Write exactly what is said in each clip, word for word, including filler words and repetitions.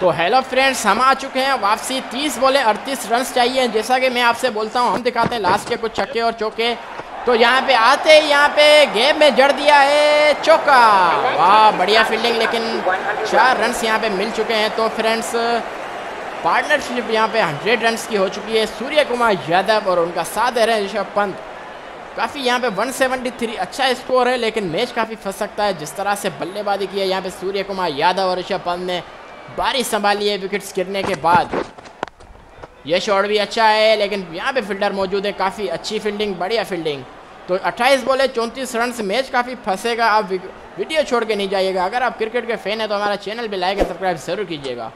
तो hello friends, हम आ चुके हैं वापसी। तीस बॉले अड़तीस रन चाहिए। जैसा कि मैं आपसे बोलता हूं, हम दिखाते हैं लास्ट के कुछ छक्के और चौके। तो यहां पे आते ही यहाँ पे गेम में जड़ दिया है चौका। वाह, बढ़िया फील्डिंग, लेकिन चार रन यहाँ पे मिल चुके हैं। तो फ्रेंड्स, पार्टनरशिप यहाँ पे हंड्रेड रन की हो चुकी है। सूर्य कुमार यादव और उनका साथ दे रहे हैं ऋषभ पंत। काफ़ी यहाँ पे एक सौ तिहत्तर अच्छा स्कोर है, लेकिन मैच काफ़ी फंस सकता है। जिस तरह से बल्लेबाजी की है यहाँ पे सूर्य कुमार यादव और ऋषभ पंत ने, बारी संभाली है विकेट्स गिरने के बाद। यह शॉट भी अच्छा है, लेकिन यहाँ पे फील्डर मौजूद है। काफ़ी अच्छी फील्डिंग, बढ़िया फील्डिंग। तो अट्ठाईस बॉले चौंतीस रन, मैच काफ़ी फंसेगा। आप वीडियो छोड़ के नहीं जाइएगा। अगर आप क्रिकेट के फैन हैं तो हमारा चैनल भी लाइक और सब्सक्राइब जरूर कीजिएगा।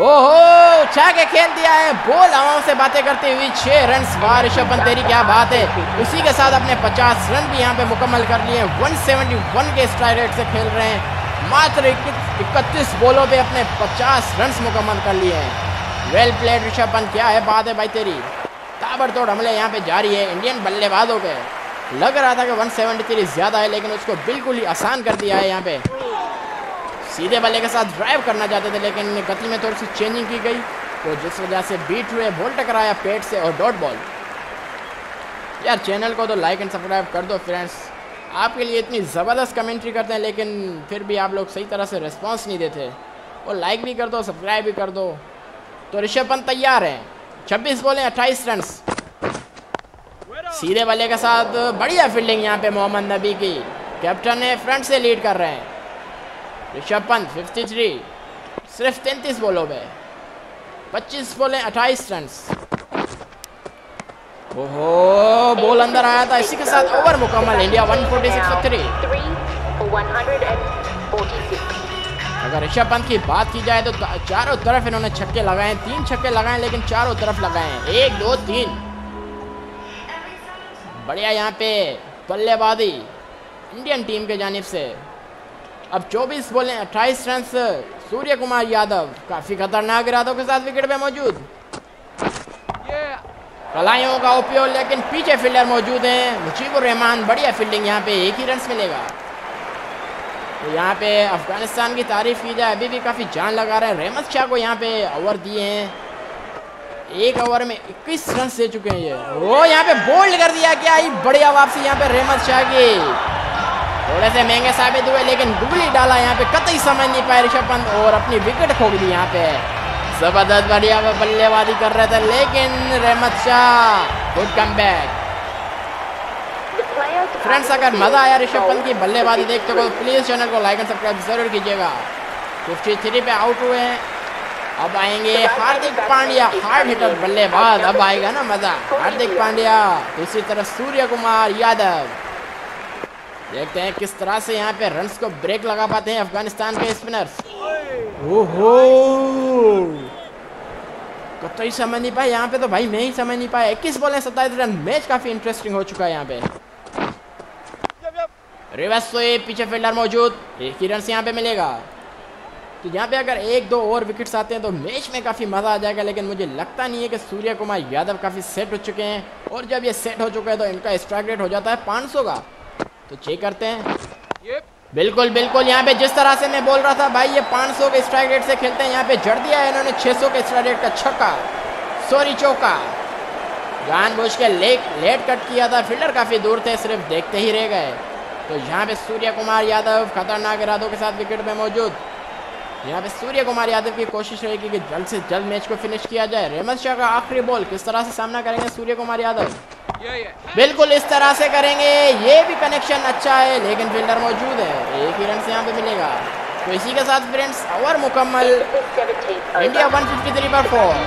ओहो, छा के खेल दिया है। बॉल हवाओं से बातें करते हुए छः रन। वाह ऋषभ पंत, तेरी क्या बात है। उसी के साथ अपने पचास रन भी यहाँ पे मुकम्मल कर लिए। एक सौ इकहत्तर के स्ट्राइक रेट से खेल रहे हैं। मात्र इकतीस बॉलों पे अपने पचास रन मुकम्मल कर लिए हैं। वेल प्लेड ऋषभ पंत, क्या है बात है भाई तेरी। ताबड़तोड़ हमले यहाँ पे जारी है इंडियन बल्लेबाजों के। लग रहा था कि एक सौ तिहत्तर ज़्यादा है, लेकिन उसको बिल्कुल ही आसान कर दिया है। यहाँ पे सीधे बल्ले के साथ ड्राइव करना चाहते थे, लेकिन गति में थोड़ी सी चेंजिंग की गई, तो जिस वजह से बीट हुए। बॉल टकराया पेट से और डॉट बॉल। यार, चैनल को तो लाइक एंड सब्सक्राइब कर दो फ्रेंड्स। आपके लिए इतनी ज़बरदस्त कमेंट्री करते हैं, लेकिन फिर भी आप लोग सही तरह से रिस्पॉन्स नहीं देते। और लाइक भी कर दो, सब्सक्राइब भी कर दो। तो ऋषभ पंत तैयार हैं। छब्बीस बॉलें अट्ठाईस रन, सीधे बल्ले के साथ बढ़िया फील्डिंग यहाँ पे मोहम्मद नबी की। कैप्टन है, फ्रंट से लीड कर रहे हैं। ऋषभ पंत तिरेपन, सिर्फ तैंतीस बॉलों में पच्चीस बॉलें अट्ठाईस रन। ओहो, बॉल अंदर आया था। इसी के साथ ओवर मुकम्मल। इंडिया एक सौ छियालीस। अगर ऋषभ पंत की बात की जाए तो चारों तरफ इन्होंने छक्के लगाए। तीन छक्के लगाए, लेकिन चारों तरफ लगाए। एक, दो, तीन। बढ़िया यहाँ पे बल्लेबाजी इंडियन टीम के जानिब से। अब चौबीस बॉलें अट्ठाईस रन। सूर्य कुमार यादव काफी खतरनाक इरादों के साथ विकेट पे मौजूद। yeah. कलाइयों का उपयोग, लेकिन पीछे फील्डर मौजूद हैं। मुजीब रहमान, बढ़िया फील्डिंग। यहाँ पे एक ही रन मिलेगा। तो यहाँ पे अफगानिस्तान की तारीफ की जाए, अभी भी काफी जान लगा रहे हैं। रहमत शाह को यहाँ पे ओवर दिए हैं। एक ओवर में इक्कीस रन दे चुके हैं ये। वो यहाँ पे बोल्ड कर दिया। क्या ही बढ़िया वापसी यहाँ पे रहमत शाह की। थोड़े से महंगे साबित हुए, लेकिन गुगली डाला यहाँ पे। कतई समझ नहीं पाए ऋषभ पंत और अपनी विकेट खो दी यहाँ पे। जबरदस्त बढ़िया बल्लेबाजी कर रहे थे, लेकिन Rahmat Shah good comeback. Friends, अगर मजा आया ऋषभ पंत की बल्लेबाजी देखते हो तो प्लीज चैनल को लाइक एंड सब्सक्राइब जरूर कीजिएगा। फिफ्टी थ्री पे आउट हुए हैं। अब आएंगे हार्दिक पांड्या, हार्ड हिटर बल्लेबाज। अब आएगा ना मजा। हार्दिक पांड्या, दूसरी तरफ सूर्य कुमार यादव। देखते हैं किस तरह से यहाँ पे रन्स को ब्रेक लगा पाते हैं अफगानिस्तान के स्पिनर्स। ओहो, कतई समझ नहीं पाए यहाँ पे। तो भाई मैं ही समझ नहीं पाया। इक्कीस बॉलें सत्ताईस रन, मैच काफी इंटरेस्टिंग हो चुका है। यहाँ पे रिवर्स स्वीप, पीछे फील्डर मौजूद। एक ही रन यहाँ पे मिलेगा। तो यहाँ पे अगर एक दो और विकेट्स आते हैं तो मैच में काफ़ी मज़ा आ जाएगा, लेकिन मुझे लगता नहीं है कि सूर्य कुमार यादव काफ़ी सेट हो चुके हैं। और जब ये सेट हो चुका है तो इनका स्ट्राइक रेट हो जाता है पाँच सौ का। तो चेक करते हैं। yep. बिल्कुल बिल्कुल यहाँ पे जिस तरह से मैं बोल रहा था भाई, ये पाँच सौ के स्ट्राइक रेट से खेलते हैं। यहाँ पे जड़ दिया है इन्होंने छह सौ के स्ट्राइक रेट का छक्का, सॉरी चौका। जानबूझ के लेट लेट कट किया था। फील्डर काफ़ी दूर थे, सिर्फ देखते ही रह गए। तो यहाँ पे सूर्य कुमार यादव खतरनाक इरादों के साथ विकेट पे मौजूद। यहाँ पे सूर्य कुमार यादव की कोशिश रहेगी कि जल्द से जल्द मैच को फिनिश किया जाए। रहमत शाह का आखिरी बॉल, किस तरह से सामना करेंगे सूर्य कुमार यादव। बिल्कुल इस तरह से करेंगे। ये भी कनेक्शन अच्छा है, लेकिन फील्डर मौजूद है। एक ही रन से यहाँ पे मिलेगा। तो इसी के साथ फ्रेंड्स ओवर मुकम्मल। इंडिया एक सौ तिरपन पर फोर।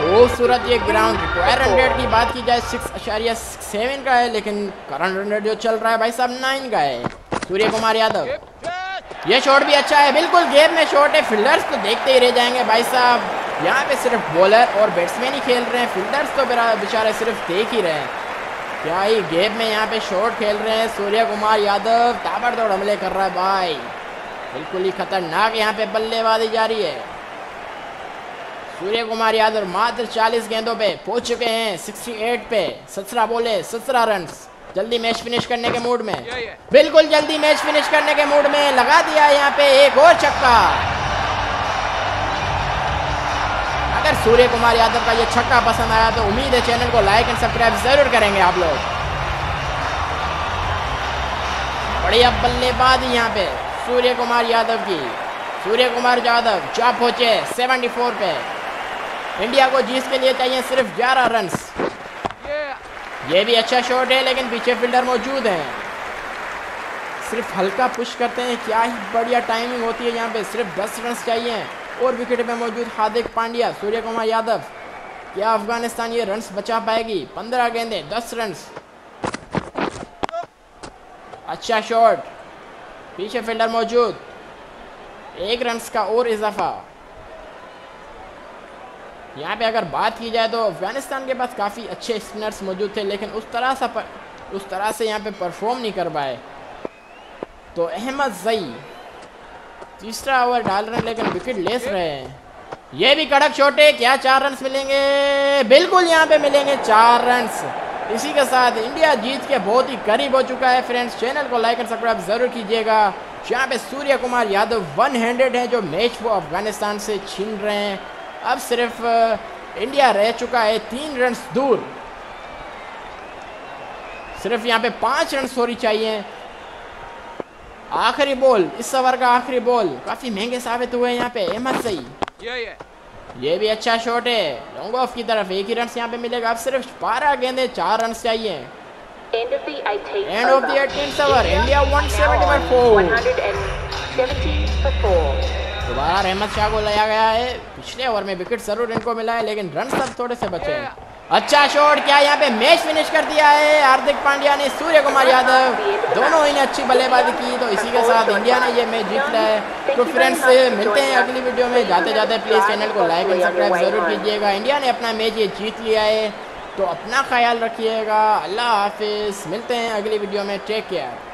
खूबसूरत ये ग्राउंड। रिक्वायर रन रेट की बात की जाए सिक्स अशारिया सेवन का है, लेकिन करंट रन रेट जो चल रहा है भाई साहब नाइन का है। सूर्य कुमार यादव, ये शॉट भी अच्छा है। बिल्कुल गेम में शॉट है। फील्डर्स तो देखते ही रह जाएंगे भाई साहब। यहाँ पे सिर्फ बॉलर और बैट्समैन ही खेल रहे हैं। फील्डर्स तो बेचारे सिर्फ देख ही रहे हैं। क्या ही गेम में यहाँ पे शॉट खेल रहे हैं। सूर्य कुमार यादव ताबड़तोड़ हमले कर रहा है भाई। बिल्कुल ही खतरनाक यहाँ पे बल्लेबाजी जारी है। सूर्य कुमार यादव मात्र चालीस गेंदों पे पहुंच चुके हैं। अड़सठ पे सत्रह बॉले सत्रह रन। जल्दी मैच फिनिश करने के मूड में, बिल्कुल जल्दी मैच फिनिश करने के मूड में, लगा दिया यहाँ पे एक और छक्का। अगर सूर्य कुमार यादव का ये छक्का पसंद आया तो उम्मीद है चैनल को लाइक एंड सब्सक्राइब जरूर करेंगे आप लोग। बढ़िया बल्लेबाजी यहाँ पे सूर्य कुमार यादव की। सूर्य कुमार यादव जा पहुंचे चौहत्तर पे। इंडिया को जीत के लिए चाहिए सिर्फ ग्यारह रन। ये भी अच्छा शॉट है लेकिन पीछे फील्डर मौजूद हैं, सिर्फ हल्का पुश करते हैं। क्या ही बढ़िया टाइमिंग होती है यहाँ पे, सिर्फ दस रन चाहिए। और विकेट पे मौजूद हार्दिक पांड्या। सूर्य कुमार यादव, क्या अफगानिस्तान ये रन बचा पाएगी? पंद्रह गेंदे दस रन। अच्छा शॉट, पीछे फील्डर मौजूद, एक रन का और इजाफा। यहाँ पे अगर बात की जाए तो अफगानिस्तान के पास काफ़ी अच्छे स्पिनर्स मौजूद थे लेकिन उस तरह सा पर, उस तरह से यहाँ पे परफॉर्म नहीं कर पाए। तो अहमद जई तीसरा ओवर डाल रहे हैं लेकिन विकेट लेस रहे हैं। ये भी कड़क शॉट है, क्या चार रन मिलेंगे? बिल्कुल यहाँ पे मिलेंगे चार रन। इसी के साथ इंडिया जीत के बहुत ही करीब हो चुका है। फ्रेंड्स, चैनल को लाइक एंड सब्सक्राइब जरूर कीजिएगा। यहाँ पे सूर्य कुमार यादव वन हंड्रेड है जो मैच वो अफगानिस्तान से छीन रहे हैं। अब सिर्फ इंडिया रह चुका है तीन रन दूर, सिर्फ यहाँ पे पांच रन होनी चाहिए। आखिरी बॉल, इस ओवर का आखिरी बॉल। काफी महंगे साबित हुए यहाँ पे अहमद सही। yeah, yeah. ये भी अच्छा शॉट है, लॉन्ग ऑफ की तरफ, एक ही रन यहाँ पे मिलेगा। अब सिर्फ बारह गेंदे चार रन चाहिए। End of the eighteenth over, India one seventy four. दोबारा रहमत शाह को लाया गया है। पिछले ओवर में विकेट जरूर इनको मिला है लेकिन रन सब थोड़े से बचे हैं। अच्छा शॉट, क्या यहाँ पे मैच फिनिश कर दिया है हार्दिक पांड्या ने। सूर्य कुमार यादव दोनों ही ने अच्छी बल्लेबाजी की। तो इसी के साथ इंडिया ने ये मैच जीत लिया है। तो फ्रेंड्स, मिलते हैं अगली वीडियो में। जाते जाते प्लीज़ चैनल को लाइक एंड सब्सक्राइब जरूर कीजिएगा। इंडिया ने अपना मैच ये जीत लिया है। तो अपना ख्याल रखिएगा, अल्लाह हाफिज़। मिलते हैं अगली वीडियो में, टेक केयर।